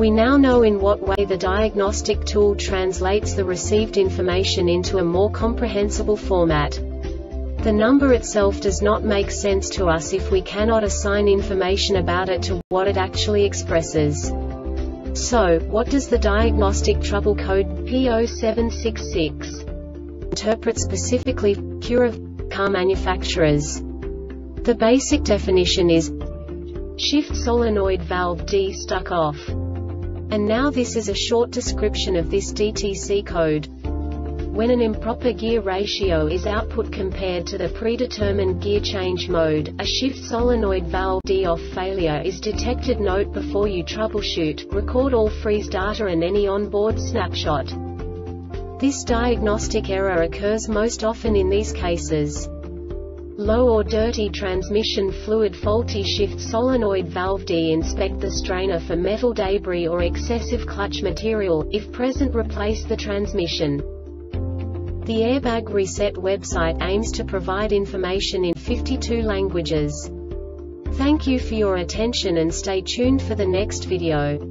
We now know in what way the diagnostic tool translates the received information into a more comprehensible format. The number itself does not make sense to us if we cannot assign information about it to what it actually expresses. So, what does the diagnostic trouble code P0766 interpret specifically for Acura car manufacturers? The basic definition is shift solenoid valve D stuck off. And now this is a short description of this DTC code. When an improper gear ratio is output compared to the predetermined gear change mode, a shift solenoid valve D-off failure is detected. Note: before you troubleshoot, record all freeze data and any onboard snapshot. This diagnostic error occurs most often in these cases. Low or dirty transmission fluid, faulty shift solenoid valve D. Inspect the strainer for metal debris or excessive clutch material. If present, replace the transmission. The Airbag Reset website aims to provide information in 52 languages. Thank you for your attention and stay tuned for the next video.